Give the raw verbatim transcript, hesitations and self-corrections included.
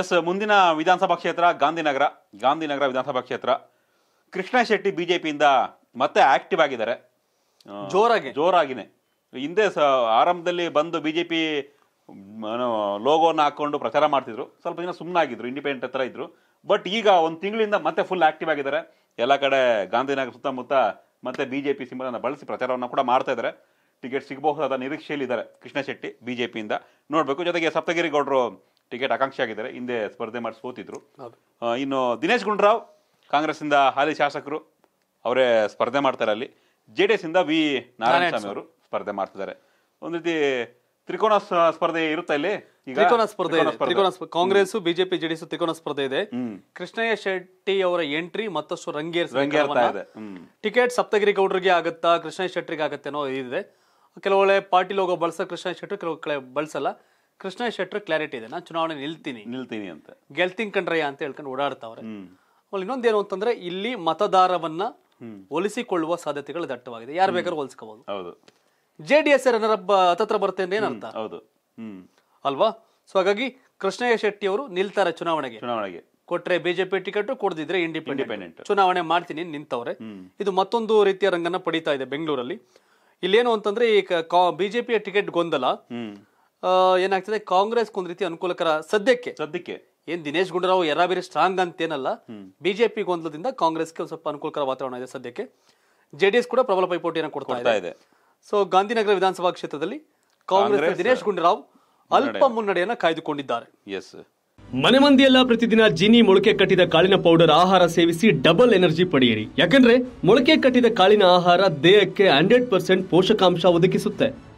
S ಮುಂದಿನ ವಿಧಾನಸಭಾ ಕ್ಷೇತ್ರ ಗಾಂಧಿನಗರ ಗಾಂಧಿನಗರ ವಿಧಾನಸಭಾ ಕ್ಷೇತ್ರ ಕೃಷ್ಣ ಶೆಟ್ಟಿ ಬಿಜೆಪಿಯಿಂದ ಮತ್ತೆ ಆಕ್ಟಿವ್ ಆಗಿದ್ದಾರೆ, ಜೋರಾಗಿ ಜೋರಾಗಿನೇ. ಹಿಂದೆ ಆರಂಭದಲ್ಲಿ ಬಂದು ಬಿಜೆಪಿ ಲೋಗೋನ ಹಾಕೊಂಡು ಪ್ರಚಾರ ಮಾಡ್ತಿದ್ರು, ಸ್ವಲ್ಪ ದಿನ ಸುಮ್ಮನಾಗಿದ್ರು, ಇಂಡಿಪೆಂಡೆಂಟ್ ಹತ್ರ ಇದ್ರು. ಬಟ್ ಈಗ ಒಂದು ತಿಂಗಳಿಂದ ಮತ್ತೆ ಫುಲ್ ಆಕ್ಟಿವ್ ಆಗಿದ್ದಾರೆ. ಎಲ್ಲ ಕಡೆ ಗಾಂಧಿನಗರ ಸುತ್ತಮುತ್ತ ಮತ್ತೆ ಬಿಜೆಪಿ ಸಿಂಬಲನ್ನು ಬಳಸಿ ಪ್ರಚಾರವನ್ನು ಕೂಡ ಮಾಡ್ತಾ ಇದ್ದಾರೆ. ಟಿಕೆಟ್ ಸಿಗಬಹುದಾದ ನಿರೀಕ್ಷೆಯಲ್ಲಿದ್ದಾರೆ ಕೃಷ್ಣ ಶೆಟ್ಟಿ ಬಿಜೆಪಿಯಿಂದ, ನೋಡಬೇಕು. ಜೊತೆಗೆ ಸಪ್ತಗಿರಿ ಗೌಡರು ಟಿಕೆಟ್ ಆಕಾಂಕ್ಷಿ ಆಗಿದ್ದಾರೆ, ಹಿಂದೆ ಸ್ಪರ್ಧೆ ಮಾಡಿ ಸೋತಿದ್ರು. ಇನ್ನು ದಿನೇಶ್ ಗುಂಡ್ರಾವ್ ಕಾಂಗ್ರೆಸ್ಸಿಂದ ಹಾಲಿ ಶಾಸಕರು, ಅವರೇ ಸ್ಪರ್ಧೆ ಮಾಡ್ತಾರೆ. ಅಲ್ಲಿ ಜೆ ಡಿ ಎಸ್ ಇಂದ ವಿ ನಾರಾಯಣಸ್ವಾಮಿ ಅವರು ಸ್ಪರ್ಧೆ ಮಾಡ್ತಿದ್ದಾರೆ. ಒಂದು ರೀತಿ ತ್ರಿಕೋನ ಸ್ಪರ್ಧೆ ಇರುತ್ತೆ ಇಲ್ಲಿ. ತ್ರಿಕೋನ ಸ್ಪರ್ಧೆ ತ್ರಿಕೋನ ಕಾಂಗ್ರೆಸ್ ಬಿಜೆಪಿ ಜೆಡಿಎಸ್ ತ್ರಿಕೋನ ಸ್ಪರ್ಧೆ ಇದೆ. ಕೃಷ್ಣಯ್ಯ ಶೆಟ್ಟಿ ಅವರ ಎಂಟ್ರಿ ಮತ್ತಷ್ಟು ರಂಗೇರ್ತಾ ಇದೆ. ಟಿಕೆಟ್ ಸಪ್ತಗಿರಿ ಗೌಡರಿಗೆ ಆಗುತ್ತಾ ಕೃಷ್ಣಯ್ಯ ಶೆಟ್ಟಿಗೆ ಆಗುತ್ತೆ ಅನ್ನೋ ಇದೆ. ಕೆಲವೊಳ್ಳೆ ಪಾರ್ಟಿ ಲೋಗೋ ಬಳಸ ಕೃಷ್ಣ ಶೆಟ್ಟಿ, ಕೆಲವು ಕಡೆ ಬಳಸಲ್ಲ. ಕೃಷ್ಣ ಶೆಟ್ಟಿ ಕ್ಲಾರಿಟಿ ಇದೆ, ನಾನು ಚುನಾವಣೆ ನಿಲ್ತೀನಿ ನಿಲ್ತೀನಿ ಅಂತ, ಗೆಲ್ತೀನಿ ಕಣ್ರಯ್ಯ ಅಂತ ಹೇಳ್ಕೊಂಡು ಓಡಾಡ್ತಾವ್ರೆ. ಆಮೇಲೆ ಇನ್ನೊಂದೇನು ಅಂತಂದ್ರೆ ಇಲ್ಲಿ ಮತದಾರವನ್ನ ಒಲಿಸಿಕೊಳ್ಳುವ ಸಾಧ್ಯತೆಗಳು ದಟ್ಟವಾಗಿದೆ. ಯಾರು ಬೇಕಾದ್ರೂ ಹೋಲಿಸ್ಕೋಬಹುದು. ಜೆ ಡಿ ಎಸ್ ರನ್ನರಪ್ಪ ಹತ್ರ ಬರುತ್ತೆ ಅಂದ್ರೆ ಏನರ್ಥ ಅಲ್ವಾ? ಸೊ ಹಾಗಾಗಿ ಕೃಷ್ಣಯ್ಯ ಶೆಟ್ಟಿ ಅವರು ನಿಲ್ತಾರೆ ಚುನಾವಣೆಗೆ. ಚುನಾವಣೆಗೆ ಕೊಟ್ರೆ ಬಿಜೆಪಿ ಟಿಕೆಟ್, ಕೊಡದಿದ್ರೆ ಇಂಡಿಪೆಂಡೆಂಟ್ ಚುನಾವಣೆ ಮಾಡ್ತೀನಿ ನಿಂತವ್ರೆ. ಇದು ಮತ್ತೊಂದು ರೀತಿಯ ರಂಗನ್ನ ಪಡಿತಾ ಇದೆ ಬೆಂಗಳೂರಲ್ಲಿ. ಇಲ್ಲೇನು ಅಂತಂದ್ರೆ ಈ ಬಿಜೆಪಿಯ ಟಿಕೆಟ್ ಗೊಂದಲ ಏನಾಗ್ತದೆ, ಕಾಂಗ್ರೆಸ್ಗೆ ಒಂದ್ ರೀತಿ ಅನುಕೂಲಕರ ಸದ್ಯಕ್ಕೆ ಸದ್ಯಕ್ಕೆ ಏನ್ ದಿನೇಶ್ ಗುಂಡೂರಾವ್ ಯರಾಬೇರಿ ಸ್ಟ್ರಾಂಗ್ ಅಂತೇನಲ್ಲ, ಬಿಜೆಪಿ ಗೊಂದಲದಿಂದ ಕಾಂಗ್ರೆಸ್ಗೆ ಸ್ವಲ್ಪ ಅನುಕೂಲಕರ ವಾತಾವರಣ ಇದೆ ಸದ್ಯಕ್ಕೆ. ಜೆಡಿಎಸ್ ಕೂಡ ಪ್ರಬಲ ಪೈಪೋಟಿಯನ್ನು ಕೊಡ್ತಾ ಇದೆ. ಸೊ ಗಾಂಧಿನಗರ ವಿಧಾನಸಭಾ ಕ್ಷೇತ್ರದಲ್ಲಿ ಕಾಂಗ್ರೆಸ್ ದಿನೇಶ್ ಗುಂಡೂರಾವ್ ಅಲ್ಪ ಮುನ್ನಡೆಯನ್ನ ಕಾಯ್ದುಕೊಂಡಿದ್ದಾರೆ. ಮನೆ ಮಂದಿಯೆಲ್ಲ ಪ್ರತಿದಿನ ಜಿನಿ ಮೊಳಕೆ ಕಟ್ಟಿದ ಕಾಳಿನ ಪೌಡರ್ ಆಹಾರ ಸೇವಿಸಿ ಡಬಲ್ ಎನರ್ಜಿ ಪಡೆಯಿರಿ. ಯಾಕಂದ್ರೆ ಮೊಳಕೆ ಕಟ್ಟಿದ ಕಾಳಿನ ಆಹಾರ ದೇಹಕ್ಕೆ ಹಂಡ್ರೆಡ್ ಪರ್ಸೆಂಟ್ ಪೋಷಕಾಂಶ ಒದಗಿಸುತ್ತೆ.